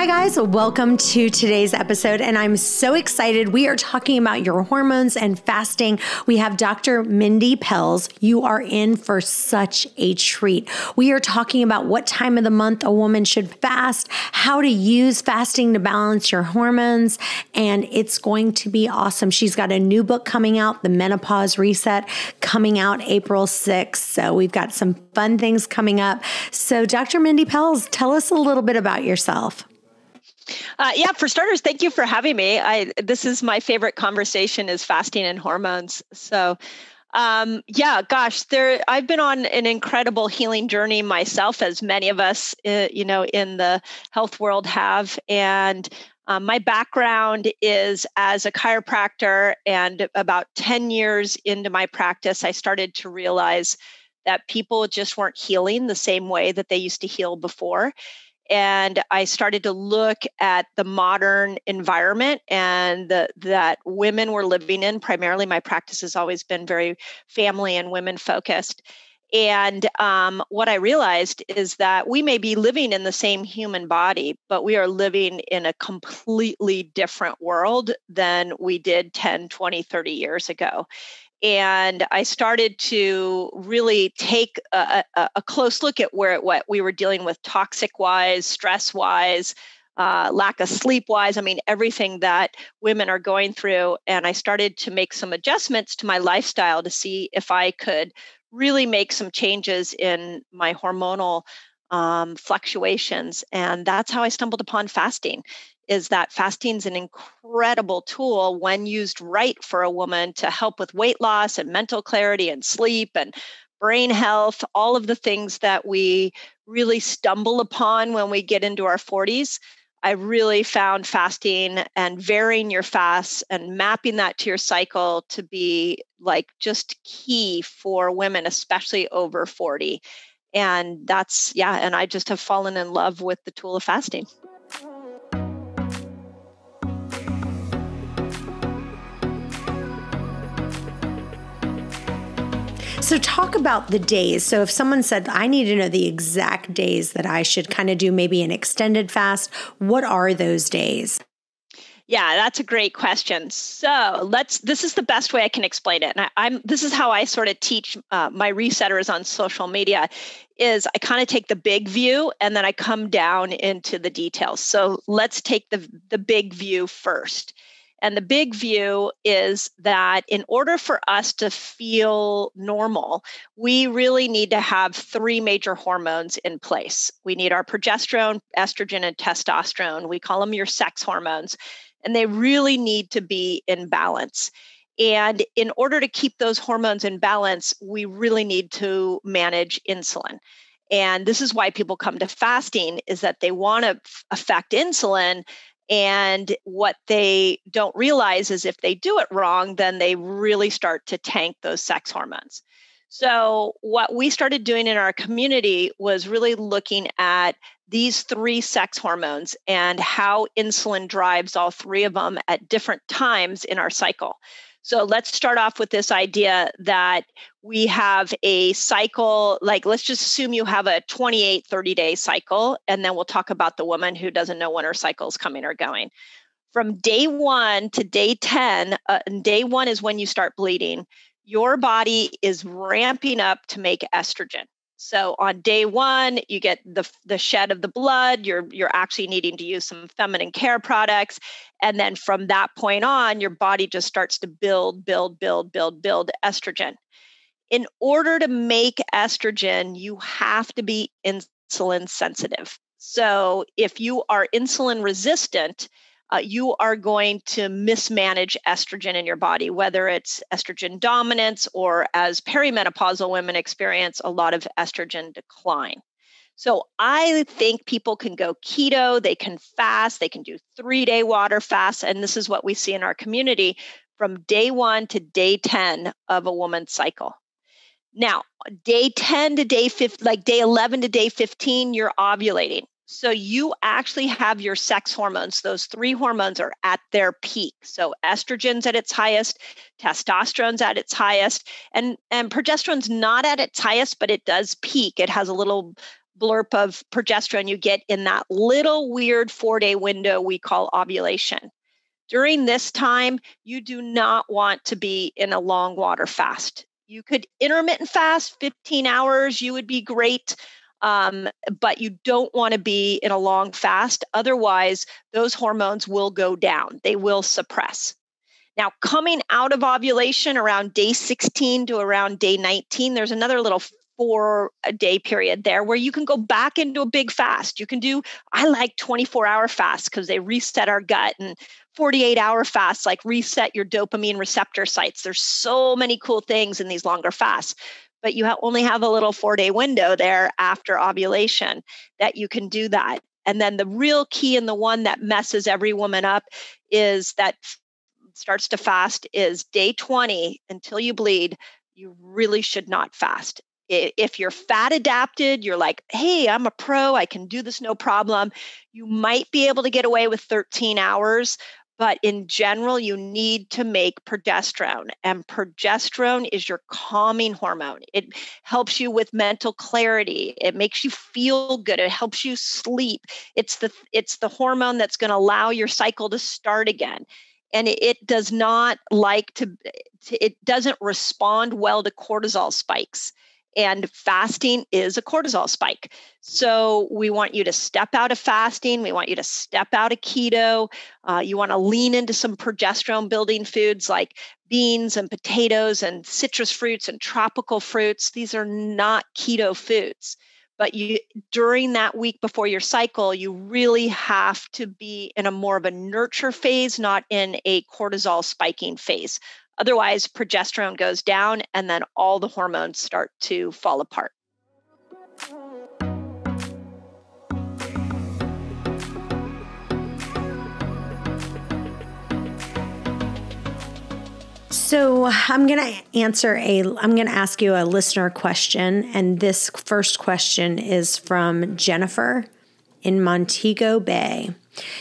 Hi guys, welcome to today's episode, and I'm so excited. We are talking about your hormones and fasting. We have Dr. Mindy Pelz. You are in for such a treat. We are talking about what time of the month a woman should fast, how to use fasting to balance your hormones, and it's going to be awesome. She's got a new book coming out, The Menopause Reset, coming out April 6th, so we've got some fun things coming up. So Dr. Mindy Pelz, tell us a little bit about yourself. Yeah, for starters, thank you for having me. This is my favorite conversation, is fasting and hormones. So I've been on an incredible healing journey myself, as many of us, in the health world have. And my background is as a chiropractor, and about 10 years into my practice, I started to realize that people just weren't healing the same way that they used to heal before. And I started to look at the modern environment and that women were living in. Primarily, my practice has always been very family and women focused. And what I realized is that we may be living in the same human body, but we are living in a completely different world than we did 10, 20, 30 years ago. And I started to really take a close look at what we were dealing with toxic-wise, stress-wise, lack of sleep-wise. I mean, everything that women are going through. And I started to make some adjustments to my lifestyle to see if I could really make some changes in my hormonal fluctuations. And that's how I stumbled upon fasting. Is that fasting is an incredible tool when used right for a woman to help with weight loss and mental clarity and sleep and brain health, all of the things that we really stumble upon when we get into our 40s. I really found fasting and varying your fasts and mapping that to your cycle to be like just key for women, especially over 40. And that's, yeah, and I just have fallen in love with the tool of fasting. So talk about the days. So if someone said, I need to know the exact days that I should kind of do maybe an extended fast, what are those days? Yeah, that's a great question. So this is the best way I can explain it. And this is how I sort of teach my resetters on social media, is I kind of take the big view and then I come down into the details. So let's take the big view first. And the big view is that in order for us to feel normal, we really need to have three major hormones in place. We need our progesterone, estrogen, and testosterone. We call them your sex hormones, and they really need to be in balance. And in order to keep those hormones in balance, we really need to manage insulin. And this is why people come to fasting, is that they want to affect insulin. And what they don't realize is if they do it wrong, then they really start to tank those sex hormones. So what we started doing in our community was really looking at these three sex hormones and how insulin drives all three of them at different times in our cycle. So let's start off with this idea that we have a cycle, like let's just assume you have a 28, 30-day cycle, and then we'll talk about the woman who doesn't know when her cycle's coming or going. From day one to day 10, and day one is when you start bleeding, your body is ramping up to make estrogen. So on day one, you get the shed of the blood, you're actually needing to use some feminine care products. And then from that point on, your body just starts to build estrogen. In order to make estrogen, you have to be insulin sensitive. So if you are insulin resistant, you are going to mismanage estrogen in your body, whether it's estrogen dominance or, as perimenopausal women experience, a lot of estrogen decline. So I think people can go keto, they can fast, they can do 3-day water fasts, and this is what we see in our community from day 1 to day 10 of a woman's cycle. Now, day 10 to day 15, like day 11 to day 15, you're ovulating. So you actually have your sex hormones. Those three hormones are at their peak. So estrogen's at its highest, testosterone's at its highest, and progesterone's not at its highest, but it does peak. It has a little blurp of progesterone you get in that little weird 4-day window we call ovulation. During this time, you do not want to be in a long water fast. You could intermittent fast 15 hours, you would be great, but you don't want to be in a long fast. Otherwise, those hormones will go down. They will suppress. Now, coming out of ovulation around day 16 to around day 19, there's another little 4-day period there where you can go back into a big fast. You can do, I like 24-hour fasts because they reset our gut, and 48-hour fasts like reset your dopamine receptor sites. There's so many cool things in these longer fasts, but you only have a little 4-day window there after ovulation that you can do that. And then the real key, and the one that messes every woman up is that starts to fast, is day 20 until you bleed. You really should not fast. If you're fat adapted, you're like, hey, I'm a pro, I can do this, no problem. You might be able to get away with 13 hours, but in general, you need to make progesterone. And progesterone is your calming hormone. It helps you with mental clarity. It makes you feel good. It helps you sleep. It's the hormone that's going to allow your cycle to start again. And it does not like to, it doesn't respond well to cortisol spikes. And fasting is a cortisol spike. So we want you to step out of fasting. We want you to step out of keto. You want to lean into some progesterone building foods like beans and potatoes and citrus fruits and tropical fruits. These are not keto foods. But you, during that week before your cycle, you really have to be in a more of a nurture phase, not in a cortisol spiking phase. Otherwise, progesterone goes down and then all the hormones start to fall apart. So I'm going to ask you a listener question. And this first question is from Jennifer in Montego Bay.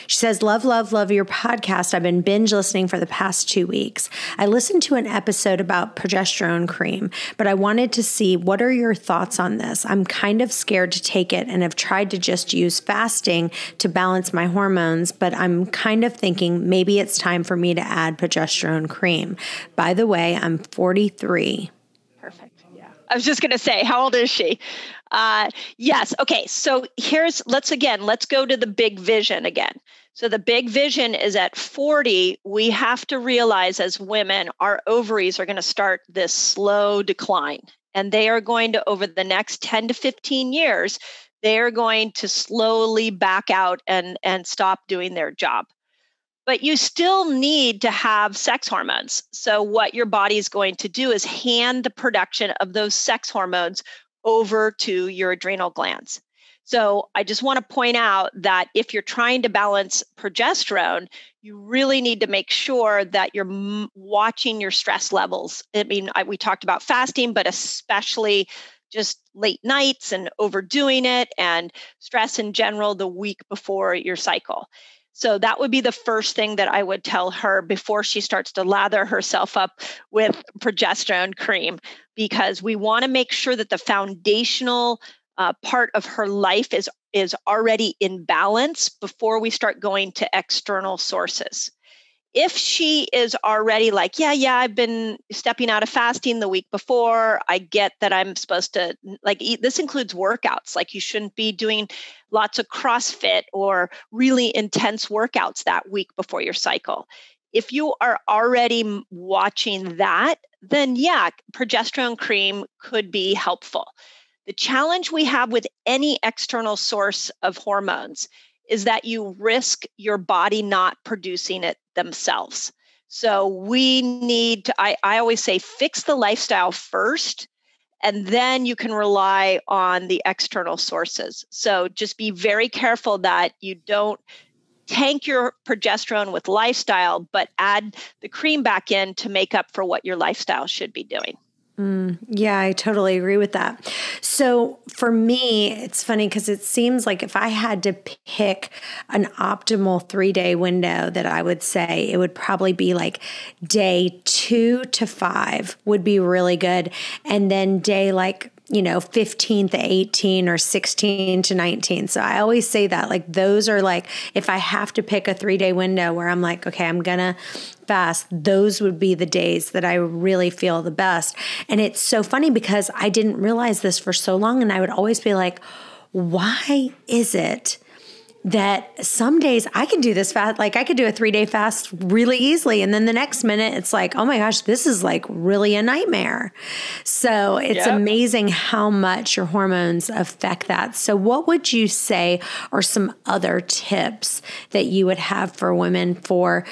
She says, love your podcast. I've been binge listening for the past 2 weeks. I listened to an episode about progesterone cream, but I wanted to see, what are your thoughts on this? I'm kind of scared to take it and have tried to just use fasting to balance my hormones, but I'm kind of thinking maybe it's time for me to add progesterone cream. By the way, I'm 43. Perfect. Yeah. I was just going to say, how old is she? Yes. Okay. So let's go to the big vision again. So the big vision is at 40, we have to realize as women, our ovaries are going to start this slow decline, and they are going to, over the next 10 to 15 years, they are going to slowly back out and stop doing their job. But you still need to have sex hormones. So what your body is going to do is hand the production of those sex hormones over to your adrenal glands. So I just want to point out that if you're trying to balance progesterone, you really need to make sure that you're watching your stress levels. I mean, we talked about fasting, but especially just late nights and overdoing it and stress in general the week before your cycle. So that would be the first thing that I would tell her before she starts to lather herself up with progesterone cream, because we want to make sure that the foundational part of her life is already in balance before we start going to external sources. If she is already like, yeah, I've been stepping out of fasting the week before, I get that I'm supposed to like eat. This includes workouts. Like, you shouldn't be doing lots of CrossFit or really intense workouts that week before your cycle. If you are already watching that, then yeah, progesterone cream could be helpful. The challenge we have with any external source of hormones is that you risk your body not producing it themselves. So we need to, I always say, fix the lifestyle first, and then you can rely on the external sources. So just be very careful that you don't tank your progesterone with lifestyle, but add the cream back in to make up for what your lifestyle should be doing. Yeah, I totally agree with that. So for me, it's funny because it seems like if I had to pick an optimal 3-day window that I would say, it would probably be like day 2 to 5 would be really good. And then day like you know, 15 to 18 or 16 to 19. So I always say that, like, those are like, if I have to pick a 3-day window where I'm like, okay, I'm going to fast, those would be the days that I really feel the best. And it's so funny because I didn't realize this for so long. And I would always be like, why is it that some days I can do this fast, like I could do a 3-day fast really easily. And then the next minute it's like, oh my gosh, this is like really a nightmare. So it's amazing how much your hormones affect that. So what would you say are some other tips that you would have for women, for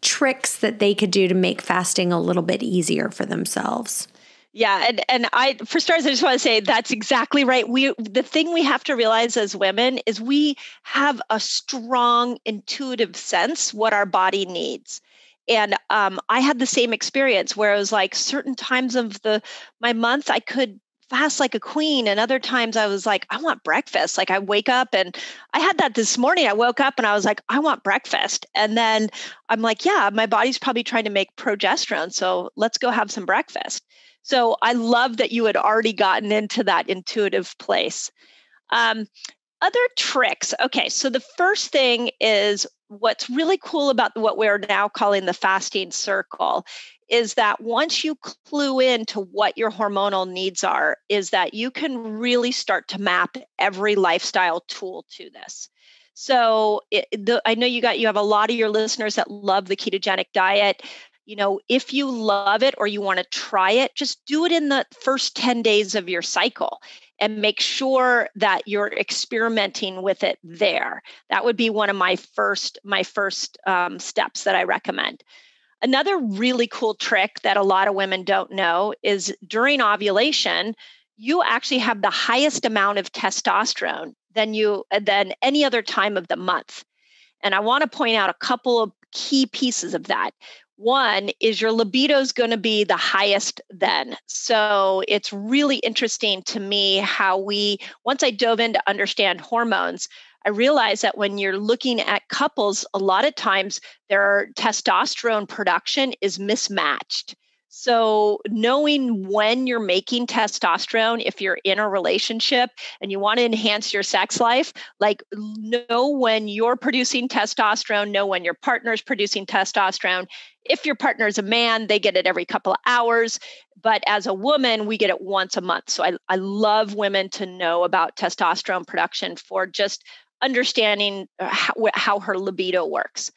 tricks that they could do to make fasting a little bit easier for themselves? Yeah. And I, for starters, I just want to say that's exactly right. The thing we have to realize as women is we have a strong intuitive sense what our body needs. And I had the same experience where it was like certain times of my month, I could fast like a queen. And other times I was like, I want breakfast. Like I wake up, and I had that this morning. I woke up and I was like, I want breakfast. And then I'm like, yeah, my body's probably trying to make progesterone. So let's go have some breakfast. So I love that you had already gotten into that intuitive place. Other tricks. Okay, so the first thing is what's really cool about what we're now calling the fasting circle is that once you clue into what your hormonal needs are, is that you can really start to map every lifestyle tool to this. So I know you have a lot of your listeners that love the ketogenic diet. You know, if you love it or you want to try it, just do it in the first 10 days of your cycle and make sure that you're experimenting with it there. That would be one of my first steps that I recommend. Another really cool trick that a lot of women don't know is during ovulation, you actually have the highest amount of testosterone than any other time of the month. And I want to point out a couple of key pieces of that. One is your libido is going to be the highest then. So it's really interesting to me how once I dove in to understand hormones, I realized that when you're looking at couples, a lot of times their testosterone production is mismatched. So knowing when you're making testosterone, if you're in a relationship and you want to enhance your sex life, like know when you're producing testosterone, know when your partner's producing testosterone. If your partner is a man, they get it every couple of hours. But as a woman, we get it once a month. So I love women to know about testosterone production for just understanding how her libido works.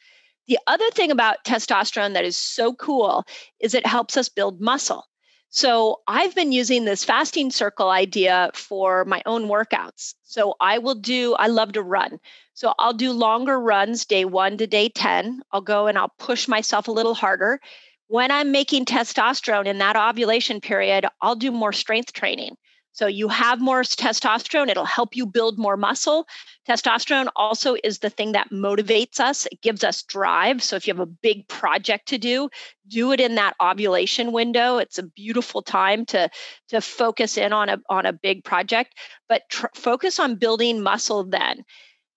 The other thing about testosterone that is so cool is it helps us build muscle. So I've been using this fasting circle idea for my own workouts. So I love to run. So I'll do longer runs day 1 to day 10. I'll go and I'll push myself a little harder. When I'm making testosterone in that ovulation period, I'll do more strength training. So you have more testosterone, it'll help you build more muscle. Testosterone also is the thing that motivates us. It gives us drive. So if you have a big project to do it in that ovulation window. It's a beautiful time to focus in on a big project, but focus on building muscle then.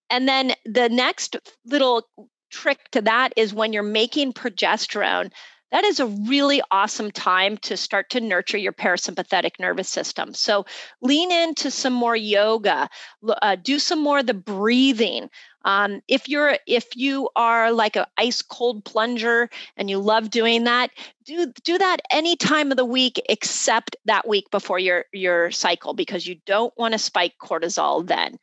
And then the next little trick to that is when you're making progesterone, that is a really awesome time to start to nurture your parasympathetic nervous system. So lean into some more yoga, do some more of the breathing. If you are like an ice cold plunger and you love doing that, do that any time of the week except that week before your cycle, because you don't want to spike cortisol then.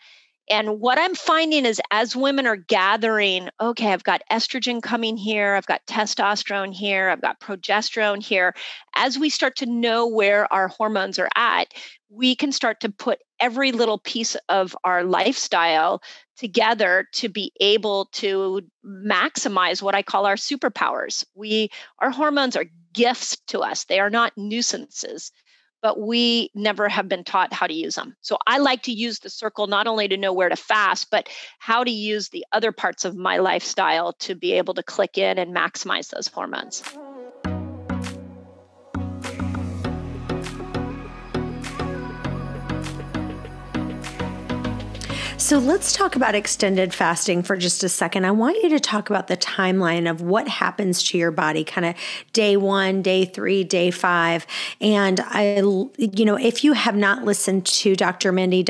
And what I'm finding is as women are gathering, okay, I've got estrogen coming here, I've got testosterone here, I've got progesterone here. As we start to know where our hormones are at, we can start to put every little piece of our lifestyle together to be able to maximize what I call our superpowers. Our hormones are gifts to us. They are not nuisances, but we never have been taught how to use them. So I like to use the circle not only to know where to fast, but how to use the other parts of my lifestyle to be able to click in and maximize those hormones. So let's talk about extended fasting for just a second. I want you to talk about the timeline of what happens to your body, kind of day one, day three, day five. And if you have not listened to Dr. Mindy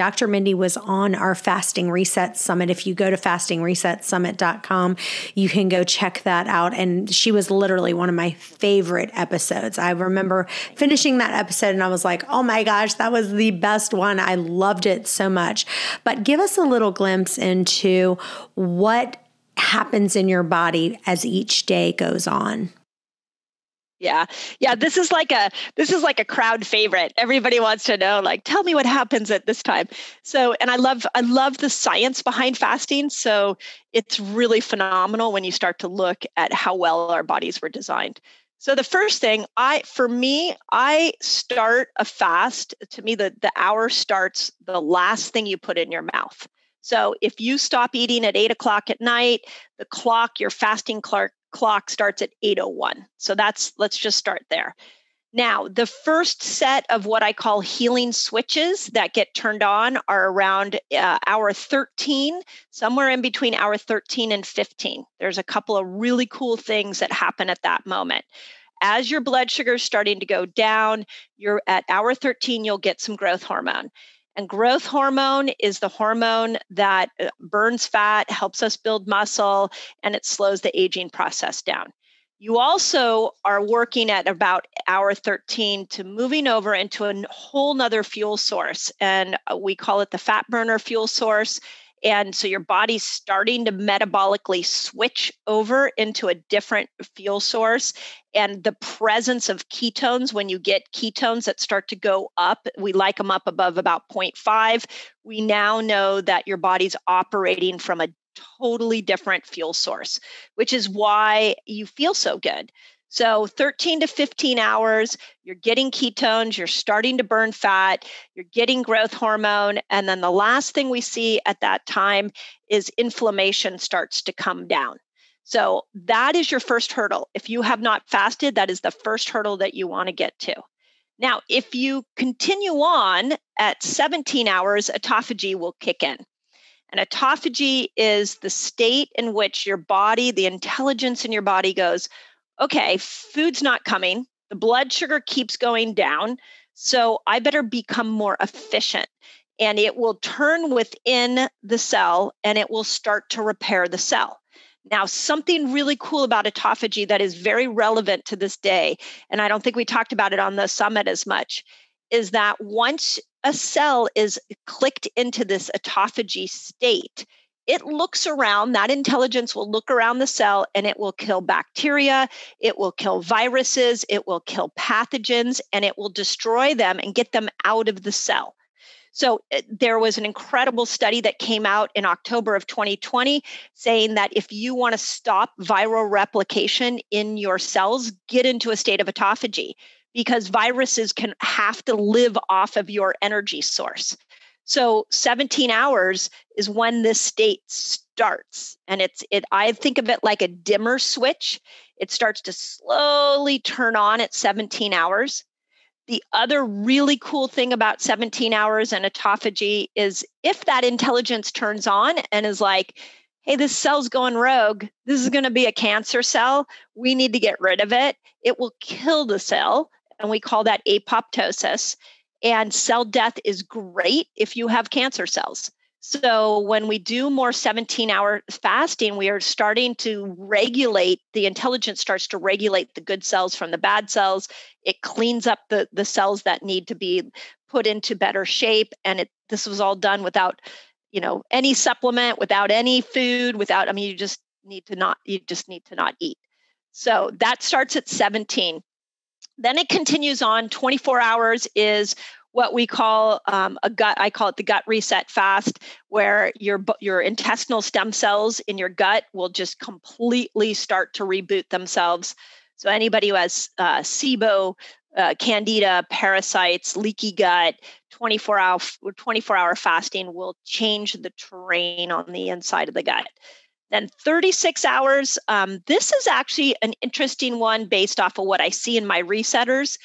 was on our Fasting Reset Summit. If you go to fastingresetsummit.com, you can go check that out. And she was literally one of my favorite episodes. I remember finishing that episode and I was like, oh my gosh, that was the best one. I loved it so much. But give us a little glimpse into what happens in your body as each day goes on. Yeah. This is like a crowd favorite. Everybody wants to know, like, tell me what happens at this time. So, and I love the science behind fasting. So it's really phenomenal when you start to look at how well our bodies were designed. So the first thing I start a fast. To me, the hour starts the last thing you put in your mouth. So if you stop eating at 8:00 at night, your fasting clock starts at 8:01. So let's just start there. Now, the first set of what I call healing switches that get turned on are around hour 13, somewhere in between hour 13 and 15. There's a couple of really cool things that happen at that moment. As your blood sugar is starting to go down, you're at hour 13, you'll get some growth hormone. And growth hormone is the hormone that burns fat, helps us build muscle, and it slows the aging process down. You also are working at about hour 13 to moving over into a whole nother fuel source. And we call it the fat burner fuel source. And so your body's starting to metabolically switch over into a different fuel source. And the presence of ketones, when you get ketones that start to go up, we like them up above about 0.5. We now know that your body's operating from a totally different fuel source, which is why you feel so good. So 13 to 15 hours, you're getting ketones, you're starting to burn fat, you're getting growth hormone. And then the last thing we see at that time is inflammation starts to come down. So that is your first hurdle. If you have not fasted, that is the first hurdle that you want to get to. Now, if you continue on at 17 hours, autophagy will kick in. And autophagy is the state in which your body, the intelligence in your body goes, okay, food's not coming. The blood sugar keeps going down. So I better become more efficient. And it will turn within the cell and it will start to repair the cell. Now, something really cool about autophagy that is very relevant to this day, and I don't think we talked about it on the summit as much, is that once a cell is clicked into this autophagy state, it looks around, that intelligence will look around the cell and it will kill bacteria, it will kill viruses, it will kill pathogens, and it will destroy them and get them out of the cell. So there was an incredible study that came out in October of 2020 saying that if you want to stop viral replication in your cells, get into a state of autophagy, because viruses can have to live off of your energy source. So 17 hours is when this state starts. And I think of it like a dimmer switch. It starts to slowly turn on at 17 hours. The other really cool thing about 17 hours and autophagy is if that intelligence turns on and is like, hey, this cell's going rogue, this is going to be a cancer cell, we need to get rid of it, it will kill the cell. And we call that apoptosis. And cell death is great if you have cancer cells. So when we do more 17-hour fasting, we are starting to regulate, the intelligence starts to regulate the good cells from the bad cells. It cleans up the cells that need to be put into better shape. And this was all done without, any supplement, without any food, you just need to not eat. So that starts at 17. Then it continues on. 24 hours is what we call I call it the gut reset fast, where your intestinal stem cells in your gut will just completely start to reboot themselves. So anybody who has SIBO, Candida, parasites, leaky gut, 24-hour fasting will change the terrain on the inside of the gut. Then 36 hours. This is actually an interesting one based off of what I see in my resetters.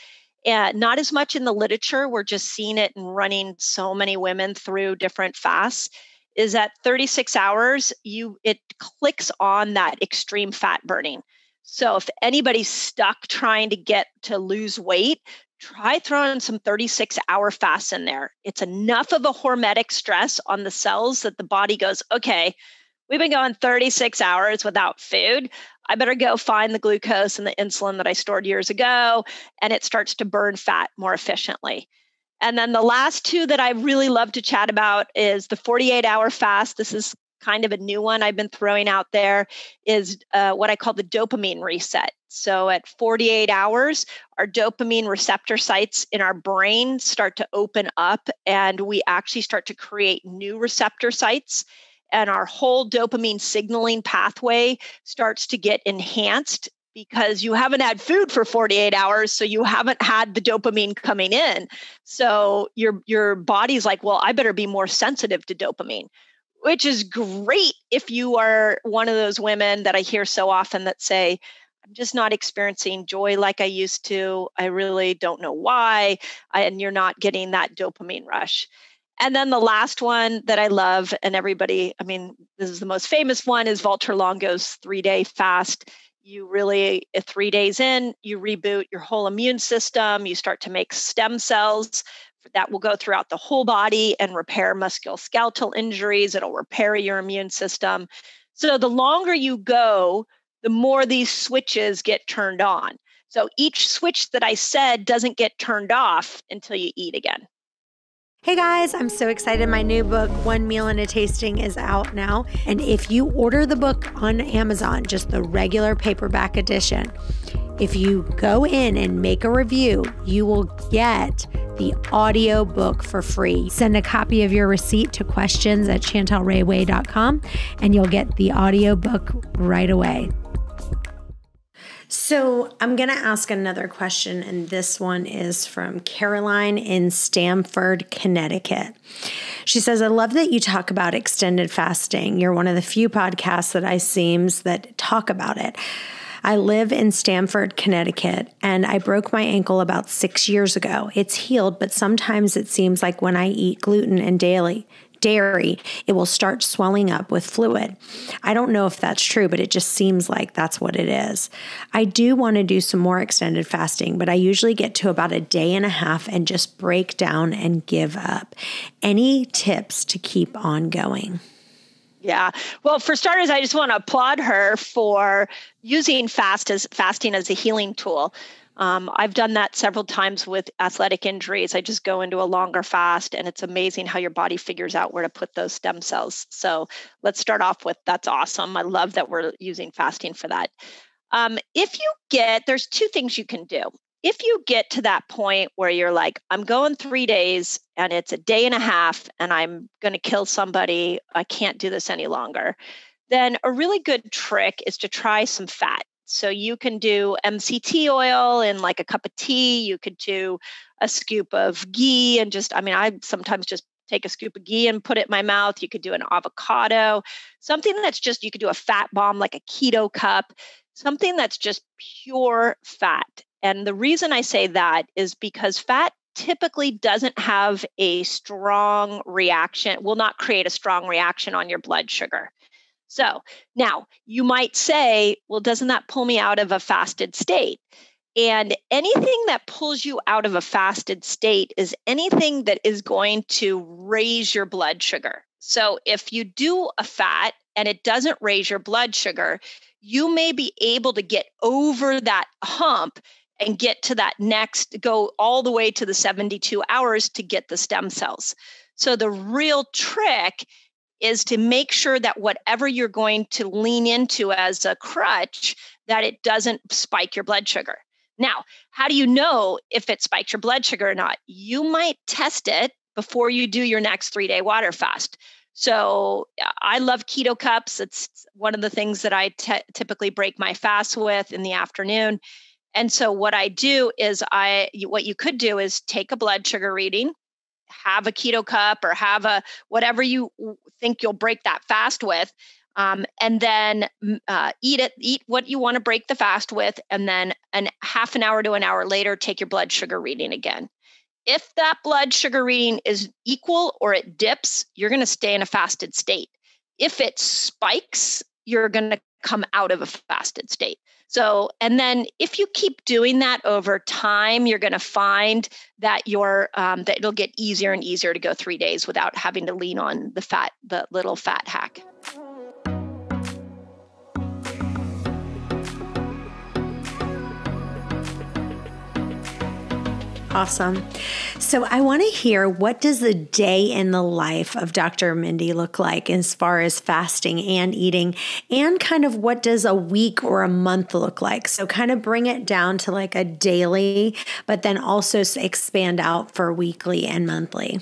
Not as much in the literature. We're just seeing it and running so many women through different fasts. is at 36 hours, it clicks on that extreme fat burning. So if anybody's stuck trying to get to lose weight, try throwing some 36-hour fasts in there. It's enough of a hormetic stress on the cells that the body goes, okay, we've been going 36 hours without food. I better go find the glucose and the insulin that I stored years ago, and it starts to burn fat more efficiently. And then the last two that I really love to chat about is the 48-hour fast. This is kind of a new one I've been throwing out there, is what I call the dopamine reset. So at 48 hours, our dopamine receptor sites in our brain start to open up, and we actually start to create new receptor sites. And our whole dopamine signaling pathway starts to get enhanced because you haven't had food for 48 hours, so you haven't had the dopamine coming in. So your body's like, well, I better be more sensitive to dopamine, which is great if you are one of those women that I hear so often that say, I'm just not experiencing joy like I used to. I really don't know why. And you're not getting that dopamine rush. And then the last one that I love, and everybody, I mean, this is the most famous one, is Walter Longo's 3-day fast. You really, 3 days in, you reboot your whole immune system. You start to make stem cells that will go throughout the whole body and repair musculoskeletal injuries. It'll repair your immune system. So the longer you go, the more these switches get turned on. So each switch that I said doesn't get turned off until you eat again. Hey guys, I'm so excited. My new book, One Meal and a Tasting, is out now. And if you order the book on Amazon, just the regular paperback edition, if you go in and make a review, you will get the audio book for free. Send a copy of your receipt to questions@chantalrayway.com and you'll get the audio book right away. So I'm going to ask another question, and this one is from Caroline in Stamford, Connecticut. She says, I love that you talk about extended fasting. You're one of the few podcasts that I seems that talk about it. I live in Stamford, Connecticut, and I broke my ankle about 6 years ago. It's healed, but sometimes it seems like when I eat gluten and dairy, it will start swelling up with fluid. I don't know if that's true, but it just seems like that's what it is. I do want to do some more extended fasting, but I usually get to about a day and a half and just break down and give up. Any tips to keep on going? Yeah. Well, for starters, I just want to applaud her for using fasting as a healing tool. I've done that several times with athletic injuries. I just go into a longer fast, and it's amazing how your body figures out where to put those stem cells. So let's start off with that's awesome. I love that we're using fasting for that. There's two things you can do. If you get to that point where you're like, I'm going 3 days and it's a day and a half and I'm going to kill somebody, I can't do this any longer, then a really good trick is to try some fat. So you can do MCT oil in like a cup of tea. You could do a scoop of ghee and I sometimes just take a scoop of ghee and put it in my mouth. You could do an avocado, something that's just, you could do a fat bomb, like a keto cup, something that's just pure fat. And the reason I say that is because fat typically doesn't have a strong reaction, will not create a strong reaction on your blood sugar. So now you might say, well, doesn't that pull me out of a fasted state? And anything that pulls you out of a fasted state is anything that is going to raise your blood sugar. So if you do a fat and it doesn't raise your blood sugar, you may be able to get over that hump and get to that next, go all the way to the 72 hours to get the stem cells. So the real trick is to make sure that whatever you're going to lean into as a crutch, that it doesn't spike your blood sugar. Now, how do you know if it spikes your blood sugar or not? You might test it before you do your next 3-day water fast. So I love keto cups. It's one of the things that I typically break my fast with in the afternoon. And so what I do is what you could do is take a blood sugar reading, have a keto cup or have a whatever you think you'll break that fast with, and then eat what you want to break the fast with, and then half an hour to an hour later, take your blood sugar reading again. If that blood sugar reading is equal or it dips, you're going to stay in a fasted state. If it spikes, you're going to come out of a fasted state. So, and then if you keep doing that over time, you're going to find that you're, that it'll get easier and easier to go 3 days without having to lean on the fat, the little fat hack. Awesome. So I want to hear, what does the day in the life of Dr. Mindy look like as far as fasting and eating, and kind of what does a week or a month look like? So kind of bring it down to like a daily, but then also expand out for weekly and monthly.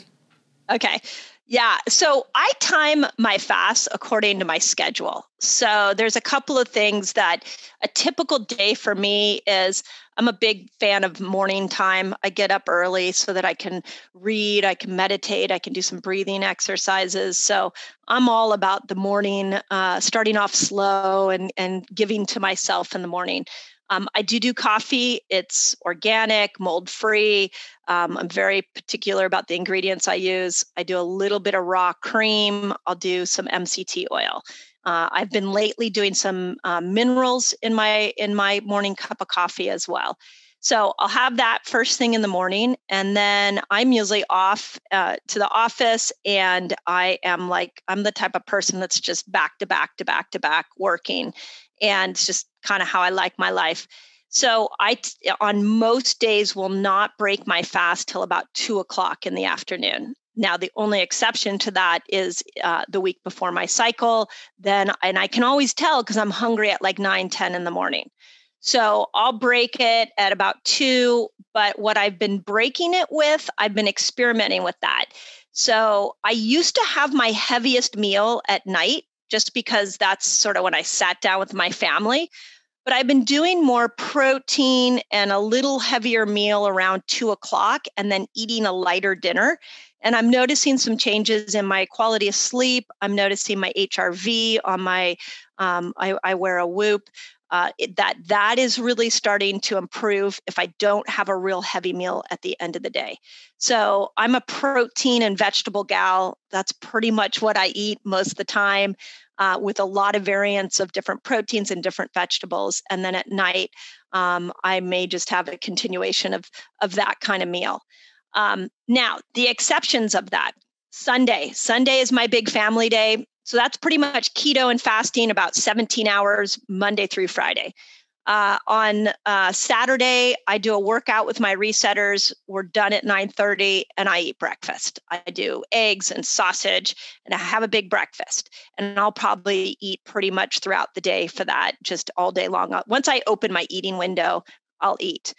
Okay. Yeah. So I time my fasts according to my schedule. So there's a couple of things that a typical day for me is, I'm a big fan of morning time. I get up early so that I can read, I can meditate, I can do some breathing exercises. So I'm all about the morning, starting off slow and giving to myself in the morning. I do coffee. It's organic, mold-free. I'm very particular about the ingredients I use. I do a little bit of raw cream. I'll do some MCT oil. I've been lately doing some minerals in my morning cup of coffee as well. So I'll have that first thing in the morning, and then I'm usually off to the office, and I'm the type of person that's just back to back working, and it's just kind of how I like my life. So on most days will not break my fast till about 2 o'clock in the afternoon. Now, the only exception to that is the week before my cycle. And I can always tell because I'm hungry at like 9, 10 in the morning. So I'll break it at about 2, but what I've been breaking it with, I've been experimenting with that. So I used to have my heaviest meal at night, just because that's sort of when I sat down with my family. But I've been doing more protein and a little heavier meal around 2 o'clock, and then eating a lighter dinner. And I'm noticing some changes in my quality of sleep. I'm noticing my HRV on my, I wear a WHOOP, that is really starting to improve if I don't have a real heavy meal at the end of the day. So I'm a protein and vegetable gal. That's pretty much what I eat most of the time, with a lot of variants of different proteins and different vegetables. And then at night, I may just have a continuation of that kind of meal. Now, the exceptions of that, Sunday is my big family day. So that's pretty much keto and fasting about 17 hours, Monday through Friday. On Saturday, I do a workout with my resetters. We're done at 9:30 and I eat breakfast. I do eggs and sausage and I have a big breakfast, and I'll probably eat pretty much throughout the day for that, just all day long. Once I open my eating window, I'll eat.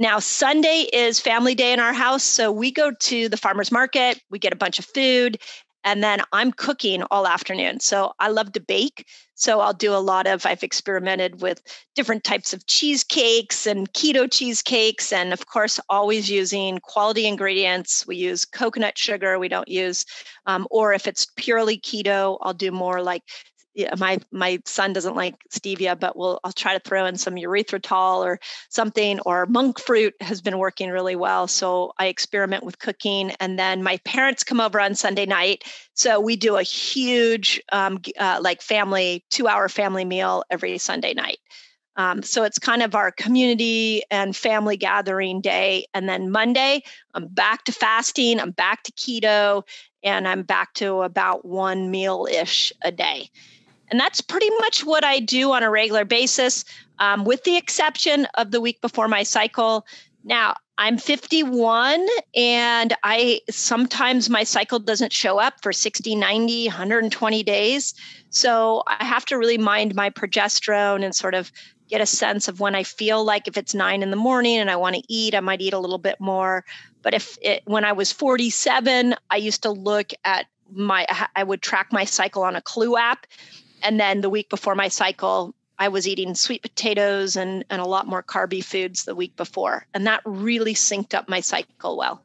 Now, Sunday is family day in our house. So we go to the farmer's market, we get a bunch of food, and then I'm cooking all afternoon. So I love to bake. So I'll do I've experimented with different types of cheesecakes and keto cheesecakes. And of course, always using quality ingredients. We use coconut sugar. We don't use, or if it's purely keto, I'll do more like, yeah, my son doesn't like stevia, but I'll try to throw in some erythritol or something, or monk fruit has been working really well. So I experiment with cooking, and then my parents come over on Sunday night. So we do a huge family 2-hour family meal every Sunday night. So it's kind of our community and family gathering day. And then Monday, I'm back to fasting, I'm back to keto, and I'm back to about one meal-ish a day. And that's pretty much what I do on a regular basis, with the exception of the week before my cycle. Now, I'm 51, and sometimes my cycle doesn't show up for 60, 90, 120 days. So I have to really mind my progesterone and sort of get a sense of when I feel like, if it's 9 in the morning and I want to eat, I might eat a little bit more. But when I was 47, I used to look at I would track my cycle on a Clue app. And then the week before my cycle, I was eating sweet potatoes and a lot more carby foods the week before. And that really synced up my cycle well.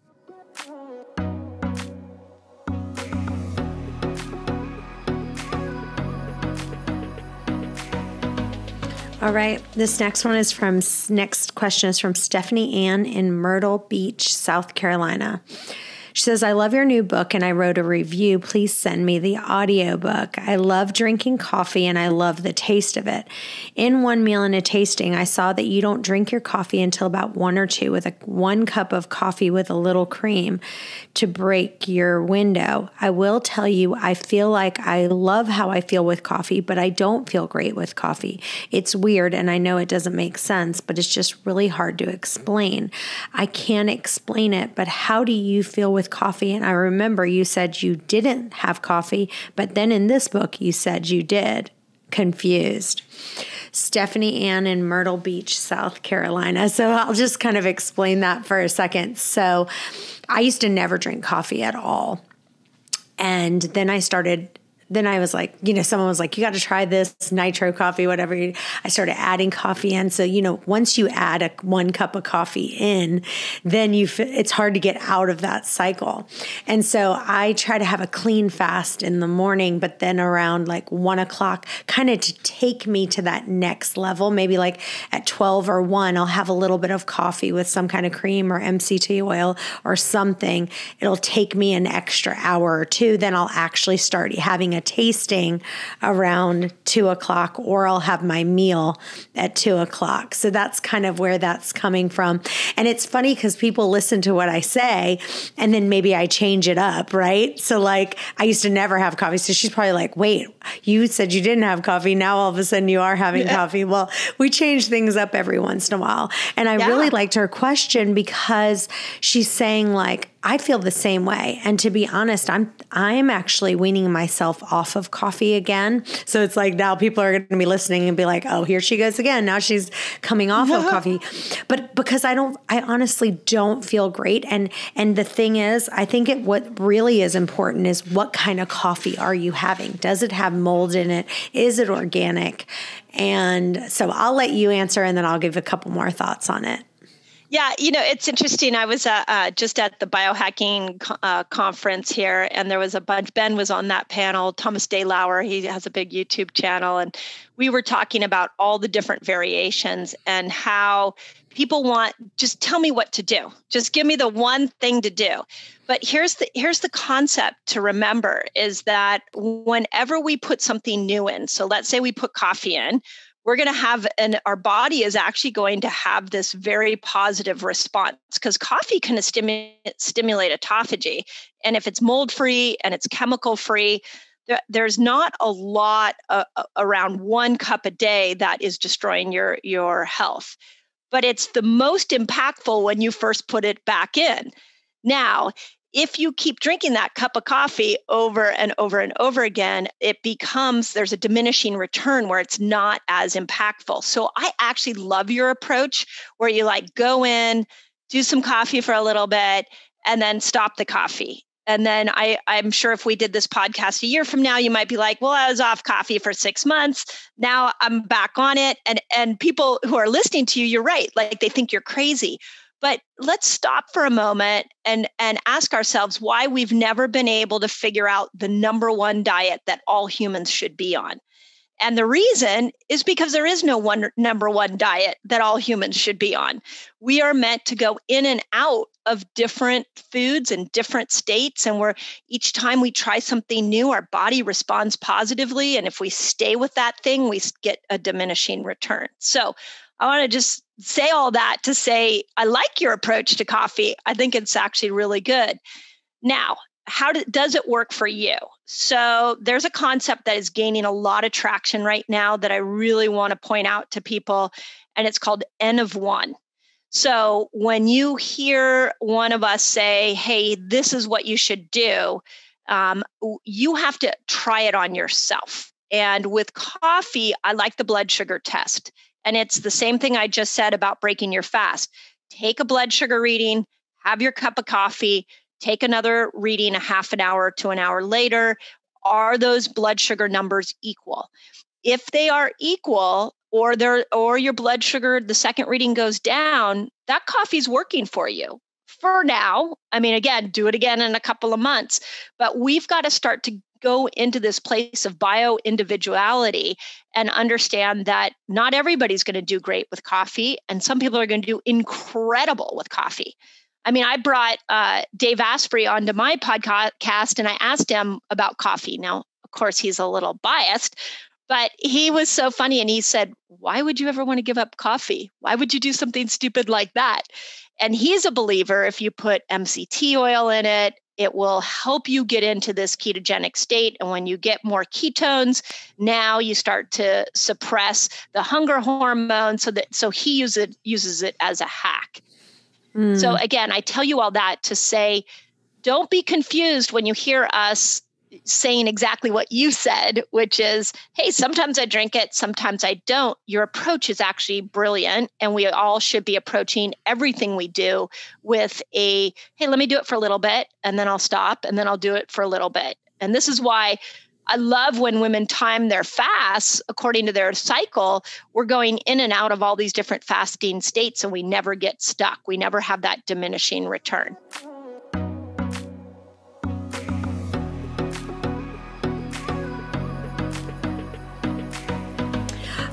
All right. This next question is from Stephanie Ann in Myrtle Beach, South Carolina. She says, I love your new book and I wrote a review. Please send me the audiobook. I love drinking coffee and I love the taste of it. In One Meal and a Tasting, I saw that you don't drink your coffee until about 1 or 2 with one cup of coffee with a little cream to break your window. I will tell you, I feel like I love how I feel with coffee, but I don't feel great with coffee. It's weird and I know it doesn't make sense, but it's just really hard to explain. I can't explain it, but how do you feel with coffee? And I remember you said you didn't have coffee, but then in this book you said you did. Confused. Stephanie Ann in Myrtle Beach, South Carolina. So I'll just kind of explain that for a second. So I used to never drink coffee at all. And then I was like, someone was like, you got to try this nitro coffee, whatever. I started adding coffee in. So, once you add one cup of coffee in, then it's hard to get out of that cycle. And so I try to have a clean fast in the morning, but then around like 1 o'clock, kind of to take me to that next level, maybe like at 12 or 1, I'll have a little bit of coffee with some kind of cream or MCT oil or something. It'll take me an extra hour or 2. Then I'll actually start having a tasting around 2 o'clock, or I'll have my meal at 2 o'clock. So that's kind of where that's coming from. And it's funny because people listen to what I say and then maybe I change it up, right? So like I used to never have coffee. So she's probably like, wait, you said you didn't have coffee. Now all of a sudden you are having coffee. Well, we change things up every once in a while. And I really liked her question because she's saying like, I feel the same way. And to be honest, I'm actually weaning myself off of coffee again. So it's like now people are going to be listening and be like, oh, here she goes again. Now she's coming off of coffee. But because I honestly don't feel great. And the thing is, I think what really is important is what kind of coffee are you having? Does it have mold in it? Is it organic? And so I'll let you answer and then I'll give a couple more thoughts on it. Yeah, it's interesting. I was just at the biohacking conference here, and there was a bunch. Ben was on that panel. Thomas De Lauer, he has a big YouTube channel, and we were talking about all the different variations and how people want, just tell me what to do. Just give me the one thing to do. But here's the concept to remember is that whenever we put something new in, so let's say we put coffee in, we're going to have, and our body is actually going to have this very positive response because coffee can stimulate autophagy. And if it's mold-free and it's chemical-free, there's not a lot around one cup a day that is destroying your health. But it's the most impactful when you first put it back in. Now, if you keep drinking that cup of coffee over and over and over again, there's a diminishing return where it's not as impactful. So I actually love your approach where you like go in, do some coffee for a little bit, and then stop the coffee. And then I'm sure if we did this podcast a year from now, you might be like, well, I was off coffee for 6 months. Now I'm back on it. And people who are listening to you, you're right. Like they think you're crazy. But let's stop for a moment and ask ourselves why we've never been able to figure out the number one diet that all humans should be on. And the reason is because there is no one number one diet that all humans should be on. We are meant to go in and out of different foods and different states. And each time we try something new, our body responds positively. And if we stay with that thing, we get a diminishing return. So I want to just say all that to say, I like your approach to coffee. I think it's actually really good. Now, how does it work for you? So there's a concept that is gaining a lot of traction right now that I really want to point out to people, and it's called N of one. So when you hear one of us say, hey, this is what you should do, you have to try it on yourself. And with coffee, I like the blood sugar test. And it's the same thing I just said about breaking your fast. Take a blood sugar reading, have your cup of coffee, take another reading a half an hour to an hour later. Are those blood sugar numbers equal? If they are equal, or your blood sugar, the second reading goes down, that coffee's working for you. For now, do it again in a couple of months. But we've got to start to go into this place of bio-individuality and understand that not everybody's going to do great with coffee, and some people are going to do incredible with coffee. I mean, I brought Dave Asprey onto my podcast, and I asked him about coffee. Now, of course, he's a little biased, but he was so funny. And he said, why would you ever want to give up coffee? Why would you do something stupid like that? And he's a believer, if you put MCT oil in it, it will help you get into this ketogenic state. And when you get more ketones, now you start to suppress the hunger hormone. So he uses it as a hack. Mm. So again, I tell you all that to say, don't be confused when you hear us saying exactly what you said, which is, hey, sometimes I drink it, sometimes I don't. Your approach is actually brilliant. And we all should be approaching everything we do with a, hey, let me do it for a little bit, and then I'll stop, and then I'll do it for a little bit. And this is why I love when women time their fasts according to their cycle. We're going in and out of all these different fasting states, and we never get stuck. We never have that diminishing return.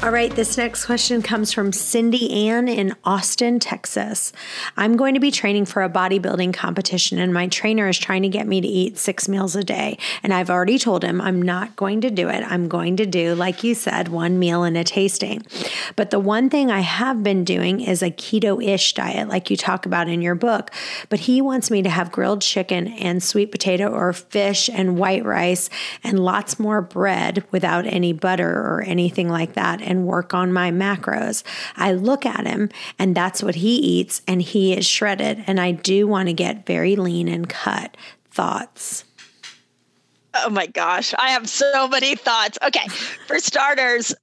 All right, this next question comes from Cindy Ann in Austin, Texas. I'm going to be training for a bodybuilding competition, and my trainer is trying to get me to eat 6 meals a day. And I've already told him I'm not going to do it. I'm going to do, like you said, 1 meal and a tasting. But the one thing I have been doing is a keto-ish diet, like you talk about in your book. But he wants me to have grilled chicken and sweet potato or fish and white rice and lots more bread without any butter or anything like that, and work on my macros. I look at him, and that's what he eats, and he is shredded, and I do want to get very lean and cut. Thoughts? Oh my gosh, I have so many thoughts. Okay, for starters,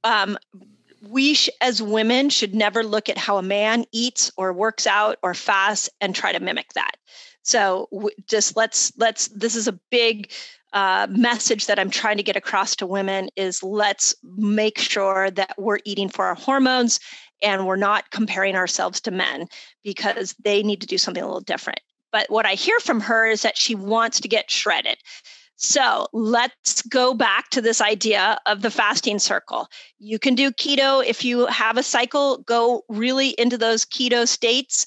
we as women should never look at how a man eats or works out or fasts and try to mimic that. So just let's this is a big message that I'm trying to get across to women is let's make sure that we're eating for our hormones and we're not comparing ourselves to men because they need to do something a little different. But what I hear from her is that she wants to get shredded. So let's go back to this idea of the fasting circle. You can do keto. If you have a cycle, go really into those keto states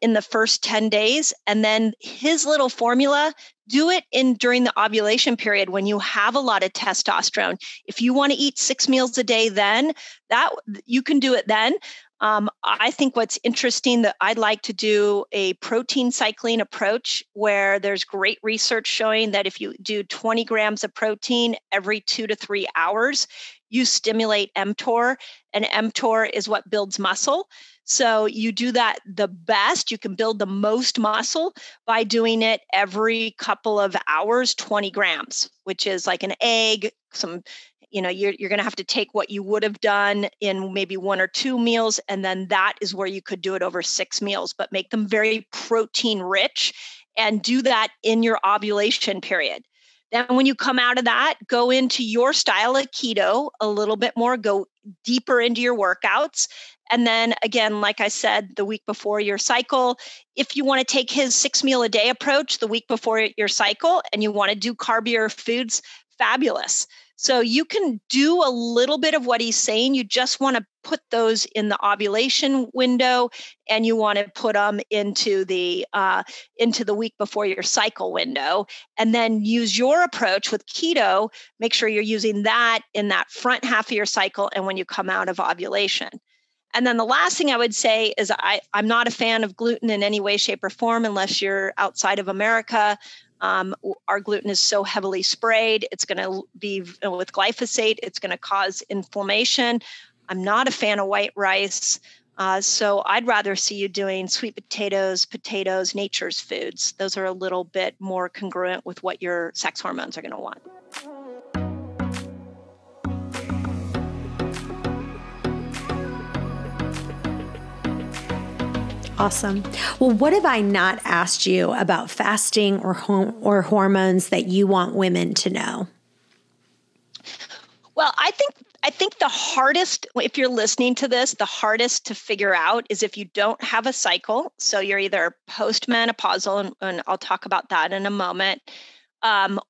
in the first 10 days. And then his little formula, do it during the ovulation period when you have a lot of testosterone. If you want to eat 6 meals a day, then that you can do it then. I think what's interesting that I'd like to do a protein cycling approach where there's great research showing that if you do 20 grams of protein every 2 to 3 hours, you stimulate mTOR, and mTOR is what builds muscle. So you do that the best. You can build the most muscle by doing it every couple of hours, 20 grams, which is like an egg. Some, you're going to have to take what you would have done in maybe 1 or 2 meals. And then that is where you could do it over 6 meals, but make them very protein rich and do that in your ovulation period. Then when you come out of that, go into your style of keto a little bit more, go deeper into your workouts. And then again, like I said, the week before your cycle, if you want to take his 6 meal a day approach the week before your cycle and you want to do carbier foods, fabulous. So you can do a little bit of what he's saying. You just want to put those in the ovulation window, and you want to put them into the week before your cycle window, and then use your approach with keto. Make sure you're using that in that front half of your cycle and when you come out of ovulation. And then the last thing I would say is I'm not a fan of gluten in any way, shape, or form unless you're outside of America. Our gluten is so heavily sprayed. It's going to be with glyphosate. It's going to cause inflammation. I'm not a fan of white rice. So I'd rather see you doing sweet potatoes, nature's foods. Those are a little bit more congruent with what your sex hormones are going to want. Awesome. Well, what have I not asked you about fasting or hormones that you want women to know? Well, I think the hardest, if you're listening to this, the hardest to figure out is if you don't have a cycle. So you're either postmenopausal, and I'll talk about that in a moment,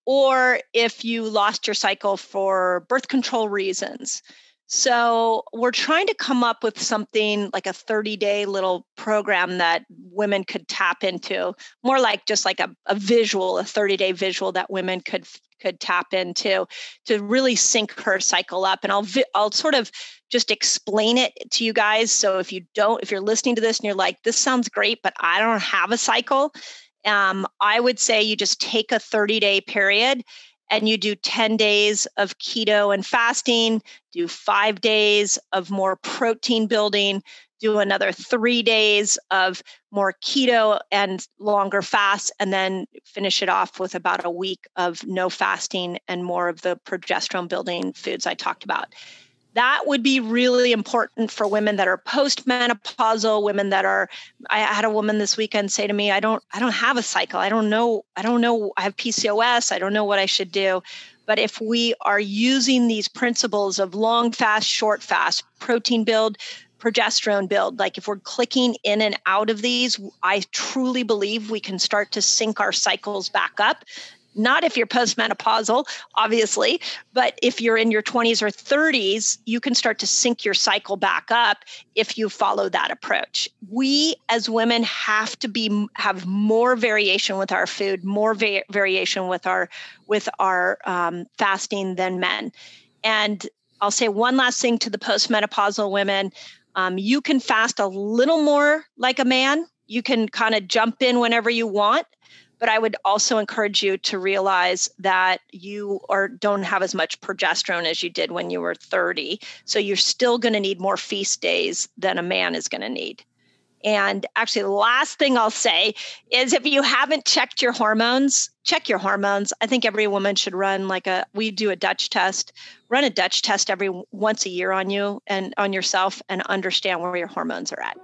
or if you lost your cycle for birth control reasons. So we're trying to come up with something like a 30-day little program that women could tap into, more like just like a visual, a 30-day visual that women could tap into to really sync her cycle up. And I'll sort of just explain it to you guys. So if you're listening to this and you're like, this sounds great, but I don't have a cycle, I would say you just take a 30-day period and you do 10 days of keto and fasting, do 5 days of more protein building, do another 3 days of more keto and longer fasts, and then finish it off with about a week of no fasting and more of the progesterone building foods I talked about. That would be really important for women that are postmenopausal, women that are, I had a woman this weekend say to me, I don't have a cycle. I don't know. I have PCOS. I don't know what I should do. But if we are using these principles of long fast, short fast, protein build, progesterone build, like if we're clicking in and out of these, I truly believe we can start to sync our cycles back up. Not if you're postmenopausal, obviously, but if you're in your 20s or 30s, you can start to sync your cycle back up if you follow that approach. We as women have to have more variation with our food, more variation with our fasting than men. And I'll say one last thing to the postmenopausal women: you can fast a little more like a man. You can kind of jump in whenever you want. But I would also encourage you to realize that you don't have as much progesterone as you did when you were 30. So you're still going to need more feast days than a man is going to need. And actually, the last thing I'll say is if you haven't checked your hormones, check your hormones. I think every woman should run we do a Dutch test, run a Dutch test every once a year on you and on yourself and understand where your hormones are at.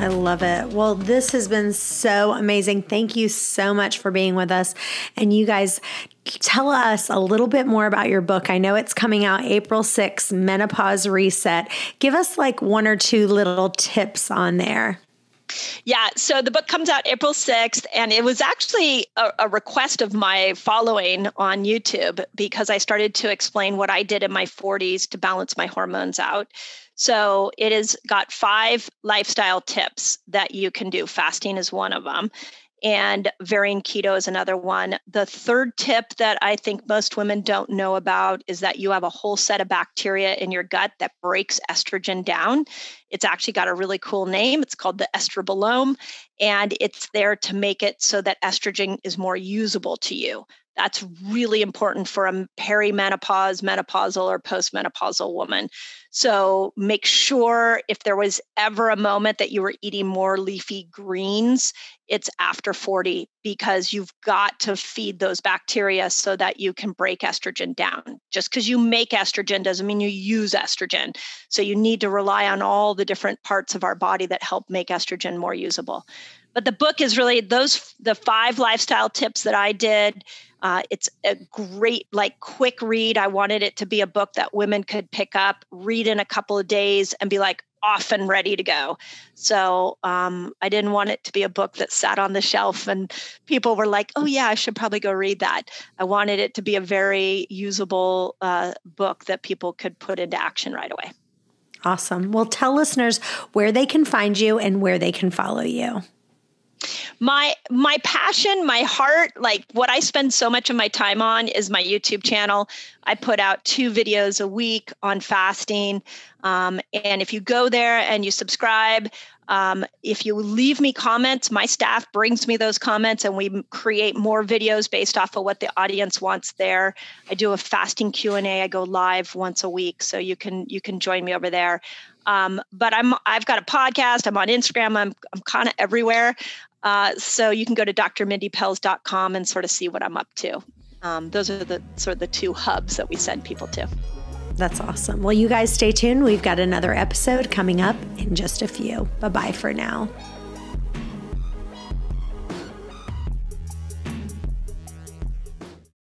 I love it. Well, this has been so amazing. Thank you so much for being with us. And you guys, tell us a little bit more about your book. I know it's coming out April 6th, Menopause Reset. Give us like one or two little tips on there. Yeah. So the book comes out April 6th, and it was actually a request of my following on YouTube because I started to explain what I did in my 40s to balance my hormones out. So it has got 5 lifestyle tips that you can do. Fasting is one of them, and varying keto is another one. The third tip that I think most women don't know about is that you have a whole set of bacteria in your gut that breaks estrogen down. It's actually got a really cool name. It's called the estrobolome, and it's there to make it so that estrogen is more usable to you. That's really important for a perimenopause, menopausal, or postmenopausal woman. So make sure if there was ever a moment that you were eating more leafy greens, it's after 40, because you've got to feed those bacteria so that you can break estrogen down. Just because you make estrogen doesn't mean you use estrogen. So you need to rely on all the different parts of our body that help make estrogen more usable. But the book is really the 5 lifestyle tips that I did. It's a great, quick read. I wanted it to be a book that women could pick up, read in a couple of days, and be off and ready to go. So I didn't want it to be a book that sat on the shelf and people were like, oh yeah, I should probably go read that. I wanted it to be a very usable book that people could put into action right away. Awesome. Well, tell listeners where they can find you and where they can follow you. My passion, my heart, what I spend so much of my time on is my YouTube channel. I put out 2 videos a week on fasting. And if you go there and you subscribe, if you leave me comments, my staff brings me those comments and we create more videos based off of what the audience wants there. I do a fasting Q&A. I go live once a week, so you can join me over there. But I've got a podcast. I'm on Instagram. I'm kind of everywhere. So you can go to drmindypelz.com and sort of see what I'm up to. Those are the sort of the 2 hubs that we send people to. That's awesome. Well, you guys stay tuned. We've got another episode coming up in just a few. Bye-bye for now.